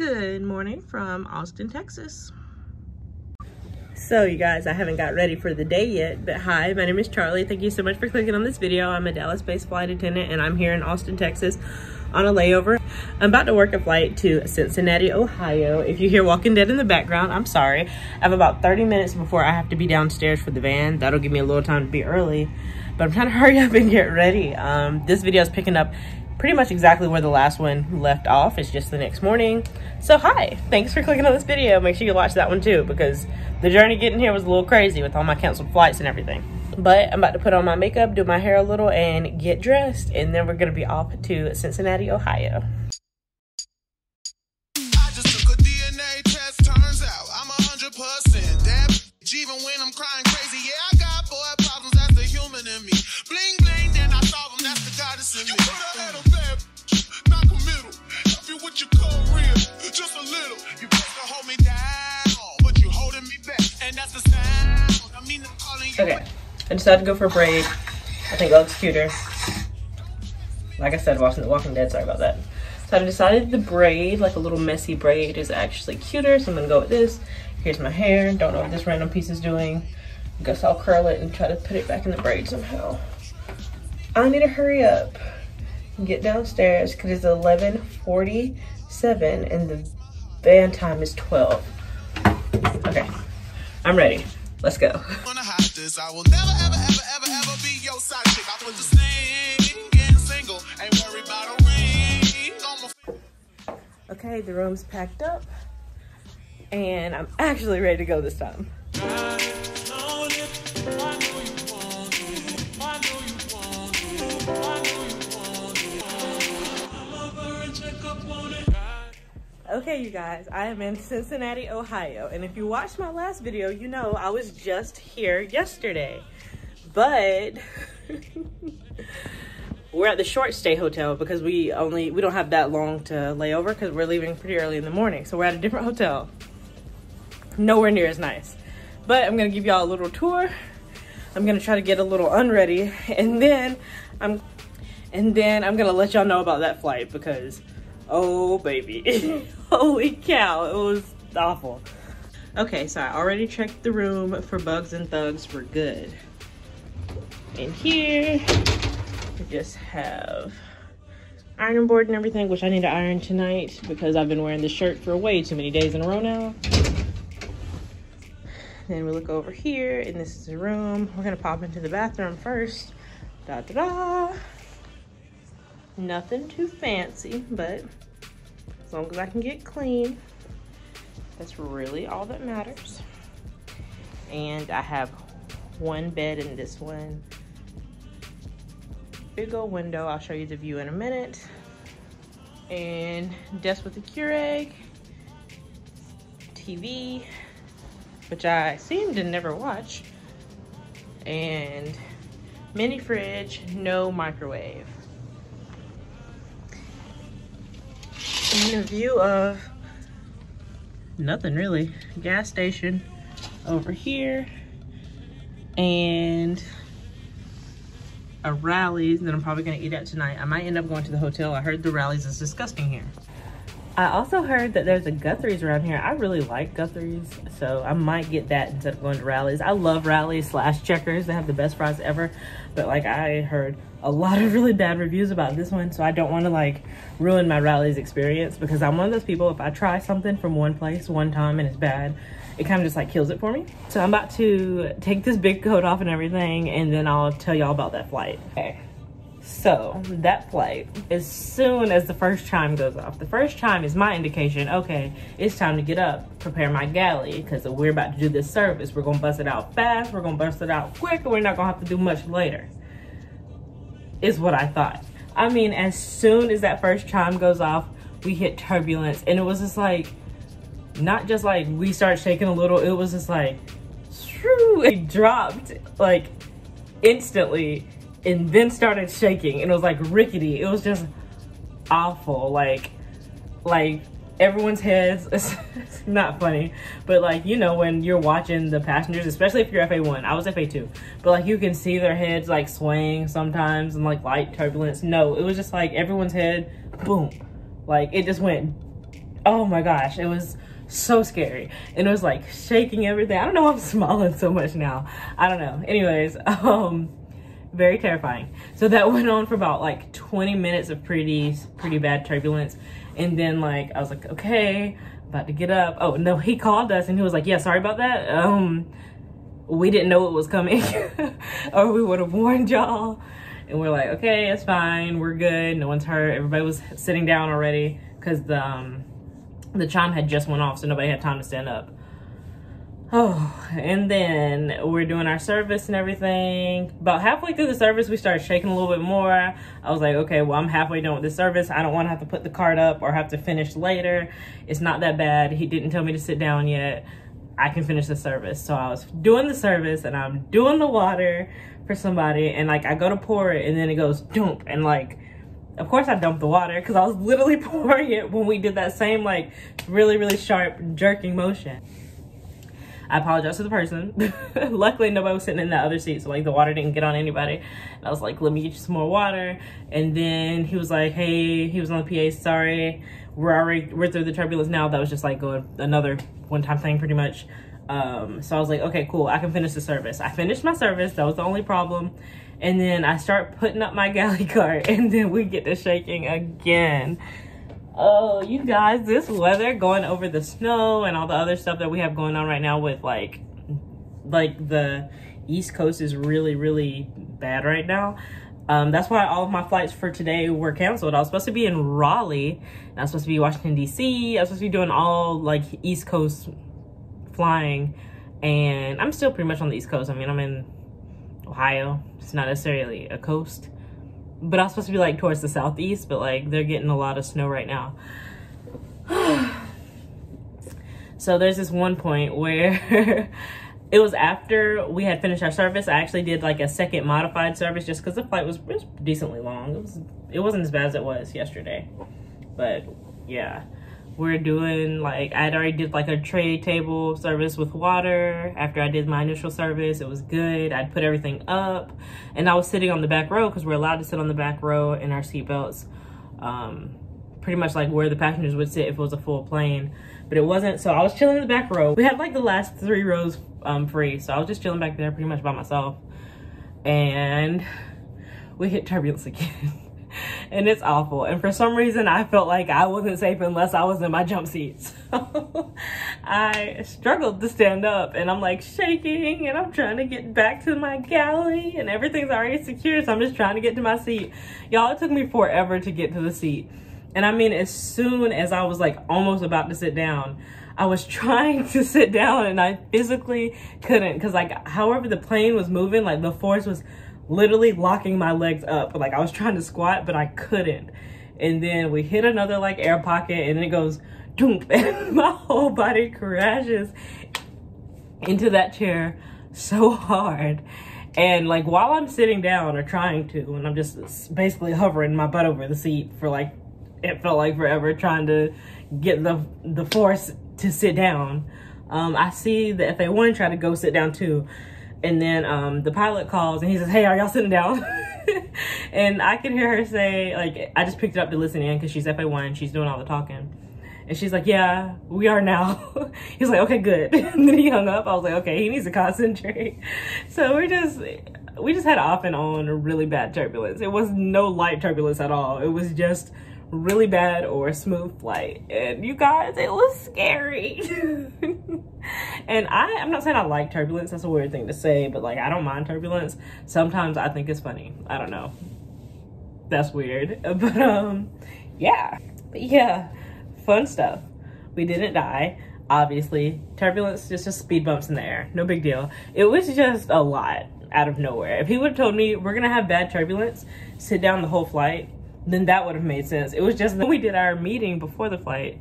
Good morning from Austin, Texas. So you guys, I haven't got ready for the day yet, but hi, my name is Charlie. Thank you so much for clicking on this video. I'm a Dallas-based flight attendant and I'm here in Austin, Texas on a layover. I'm about to work a flight to Cincinnati, Ohio. If you hear Walking Dead in the background, I'm sorry. I have about 30 minutes before I have to be downstairs for the van. That'll give me a little time to be early, but I'm trying to hurry up and get ready. This video is picking up pretty much exactly where the last one left off. It's just the next morning. So hi, thanks for clicking on this video. Make sure you watch that one too, because the journey getting here was a little crazy with all my canceled flights and everything. But I'm about to put on my makeup, do my hair a little and get dressed, and then we're gonna be off to Cincinnati, Ohio. I just took a DNA test, turns out I'm 100%. That bitch, even when I'm crying crazy, yeah, I got boy problems, that's the human in me. Bling bling, then I solve them, that's the goddess in me. What you call real, just a little. You supposed to hold me down, but you holding me back, and that's the sound. I mean, I'm calling you. Okay, I decided to go for a braid. I think it looks cuter. Like I said, watching The Walking Dead, sorry about that. So I decided the braid, like a little messy braid, is actually cuter, so I'm gonna go with this. Here's my hair. Don't know what this random piece is doing. I guess I'll curl it and try to put it back in the braid somehow. I need to hurry up. Get downstairs because it's 11:47 and the van time is 12. Okay, I'm ready. Let's go. I will never ever ever ever ever be your side chick. I put this thing getting single. Ain't worried about a ring. Okay, the room's packed up and I'm actually ready to go this time. Okay, you guys, I am in Cincinnati, Ohio, and if you watched my last video, you know I was just here yesterday, but we're at the short stay hotel because we don't have that long to lay over because we're leaving pretty early in the morning, so we're at a different hotel. Nowhere near as nice, but I'm going to give y'all a little tour. I'm going to try to get a little unready, and then I'm going to let y'all know about that flight because... oh baby, holy cow, it was awful. Okay, so I already checked the room for bugs and thugs, we're good. In here, we just have ironing board and everything, which I need to iron tonight because I've been wearing this shirt for way too many days in a row now. Then we look over here, and this is the room. We're gonna pop into the bathroom first. Da da da. Nothing too fancy, but as long as I can get clean, that's really all that matters. And I have one bed in this one. Big old window, I'll show you the view in a minute. And desk with a Keurig, TV, which I seem to never watch, and mini fridge, no microwave. And a view of nothing really. Gas station over here and a Rally's that I'm probably gonna eat at tonight. I might end up going to the hotel. I heard the Rally's is disgusting here. I also heard that there's a Guthrie's around here. I really like Guthrie's, so I might get that instead of going to Rally's. I love Rally's/Checkers. They have the best fries ever, but like I heard a lot of really bad reviews about this one, so I don't want to like ruin my Rally's experience because I'm one of those people, if I try something from one place one time and it's bad, it kind of just like kills it for me. So I'm about to take this big coat off and everything, and then I'll tell y'all about that flight. Okay. So that flight, as soon as the first chime goes off, the first chime is my indication, okay, it's time to get up, prepare my galley, because we're about to do this service. We're going to bust it out fast, we're going to bust it out quick, and we're not going to have to do much later, is what I thought. I mean, as soon as that first chime goes off, we hit turbulence, and it was just like, not just like we start shaking a little, it was just like, shoo, it dropped like instantly. And then started shaking and it was like rickety. It was just awful. Like everyone's heads, it's not funny, but like, you know, when you're watching the passengers, especially if you're FA1, I was FA2, but like you can see their heads like swaying sometimes and like light turbulence. No, it was just like everyone's head, boom. Like it just went oh my gosh, it was so scary. And it was like shaking everything. I don't know why I'm smiling so much now. I don't know. Anyways, very terrifying. So that went on for about like 20 minutes of pretty bad turbulence. And then like, I was like, okay, about to get up. Oh no, he called us and he was like, yeah, sorry about that. We didn't know it was coming or we would have warned y'all. And we're like, okay, it's fine. We're good. No one's hurt. Everybody was sitting down already because the chime had just went off, so nobody had time to stand up. Oh, and then we're doing our service and everything. About halfway through the service, we started shaking a little bit more. I was like, okay, well, I'm halfway done with this service. I don't want to have to put the card up or have to finish later. It's not that bad. He didn't tell me to sit down yet. I can finish the service. So I was doing the service and I'm doing the water for somebody, and like I go to pour it and then it goes dump, and like of course I dumped the water because I was literally pouring it when we did that same like really sharp jerking motion. I apologized to the person. Luckily nobody was sitting in that other seat, so like the water didn't get on anybody. And I was like, let me get you some more water. And then he was like, hey, he was on the PA, sorry, we're through the turbulence now. That was just like another one-time thing pretty much. So I was like, okay, cool, I can finish the service. I finished my service, that was the only problem. And then I start putting up my galley cart, and then we get to shaking again. Oh, you guys, this weather going over the snow and all the other stuff that we have going on right now with like the East Coast is really bad right now. That's why all of my flights for today were canceled. I was supposed to be in Raleigh, and I was supposed to be in Washington, D.C. I was supposed to be doing all like East Coast flying, and I'm still pretty much on the East Coast. I mean, I'm in Ohio. It's not necessarily a coast, but I was supposed to be like towards the southeast, but like they're getting a lot of snow right now. So there's this one point where it was after we had finished our service. I actually did like a second modified service just because the flight was decently long. It wasn't as bad as it was yesterday, but yeah, we're doing like, I'd already did like a tray table service with water. After I did my initial service, it was good. I'd put everything up, and I was sitting on the back row because we're allowed to sit on the back row in our seatbelts. Pretty much like where the passengers would sit if it was a full plane, but it wasn't. So I was chilling in the back row. We had like the last three rows free, so I was just chilling back there pretty much by myself, and we hit turbulence again. And it's awful, and for some reason I felt like I wasn't safe unless I was in my jump seat. So I struggled to stand up, and I'm like shaking, and I'm trying to get back to my galley, and everything's already secure, so I'm just trying to get to my seat. Y'all, it took me forever to get to the seat. And I mean, as soon as I was like almost about to sit down, I was trying to sit down and I physically couldn't, because like however the plane was moving, like the force was literally locking my legs up. Like I was trying to squat, but I couldn't. And then we hit another like air pocket, and then it goes doom, and my whole body crashes into that chair so hard. And like while I'm sitting down or trying to, and I'm just basically hovering my butt over the seat for like, it felt like forever, trying to get the force to sit down. I see the FA1 try to go sit down too. And then the pilot calls and he says, hey, are y'all sitting down? And I can hear her say, like, I just picked it up to listen in because she's FA1, she's doing all the talking. And she's like, yeah, we are now. He's like, okay, good. And then he hung up. I was like, okay, he needs to concentrate. So we just had off and on really bad turbulence. It was no light turbulence at all. It was just really bad or smooth flight, and you guys, it was scary. And I'm not saying I like turbulence, that's a weird thing to say, but like I don't mind turbulence. Sometimes I think it's funny, I don't know, that's weird, but yeah, fun stuff. We didn't die, obviously. Turbulence, just speed bumps in the air, no big deal. It was just a lot out of nowhere. If he would have told me we're gonna have bad turbulence, sit down the whole flight, then that would have made sense. It was just when we did our meeting before the flight,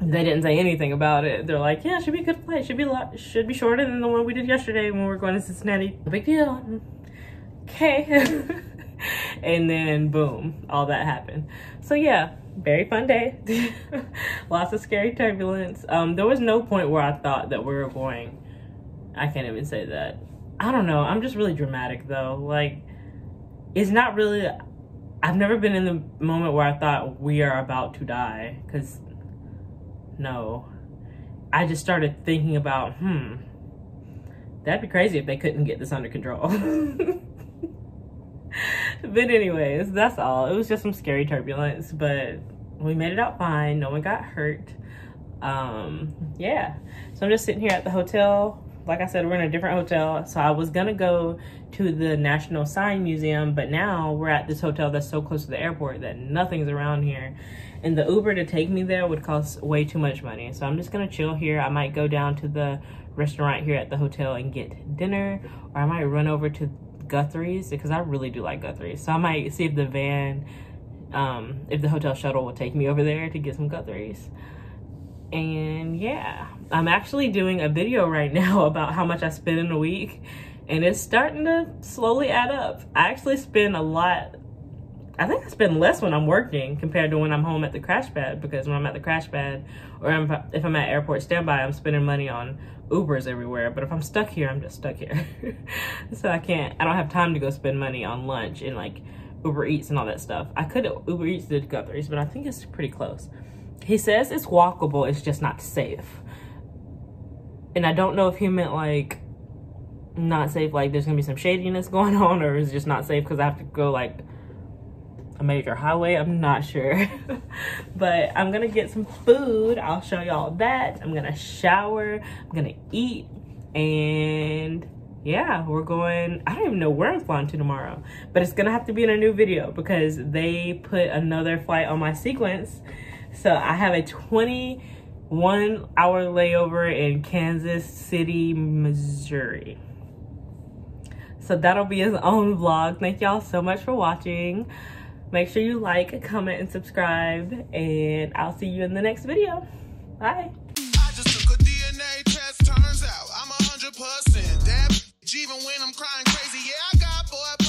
they didn't say anything about it. They're like, yeah, it should be a good flight. Should be shorter than the one we did yesterday when we were going to Cincinnati. No big deal. Okay. And then boom, all that happened. So yeah, very fun day. Lots of scary turbulence. There was no point where I thought that we were going. I can't even say that. I don't know. I'm just really dramatic though. Like, it's not really... I've never been in the moment where I thought we are about to die, because know. I just started thinking about, that'd be crazy if they couldn't get this under control. But anyways, that's all. It was just some scary turbulence, but we made it out fine. No one got hurt. Yeah. So I'm just sitting here at the hotel. Like I said, we're in a different hotel. So I was gonna go to the National Sign Museum, but now we're at this hotel that's so close to the airport that nothing's around here. And the Uber to take me there would cost way too much money. So I'm just gonna chill here. I might go down to the restaurant here at the hotel and get dinner, or I might run over to Guthrie's because I really do like Guthrie's. So I might see if the van, if the hotel shuttle will take me over there to get some Guthrie's. And yeah, I'm actually doing a video right now about how much I spend in a week, and it's starting to slowly add up. I actually spend a lot. I think I spend less when I'm working compared to when I'm home at the crash pad, because when I'm at the crash pad, or if I'm at airport standby, I'm spending money on Ubers everywhere. But if I'm stuck here, I'm just stuck here. So I don't have time to go spend money on lunch and like Uber Eats and all that stuff. I could Uber Eats to Guthrie's, but I think it's pretty close. He says it's walkable, it's just not safe. And I don't know if he meant like not safe, like there's gonna be some shadiness going on, or it's just not safe because I have to go like a major highway. I'm not sure. But I'm gonna get some food. I'll show y'all that. I'm gonna shower, I'm gonna eat, and yeah, we're going, I don't even know where I'm flying to tomorrow, but it's gonna have to be in a new video because they put another flight on my sequence. So I have a 21-hour layover in Kansas City, Missouri. So that'll be his own vlog. Thank y'all so much for watching. Make sure you like, comment, and subscribe, and I'll see you in the next video. Bye. I just took a DNA test, turns out I'm 100%. Even when I'm crying crazy, yeah, I got boy.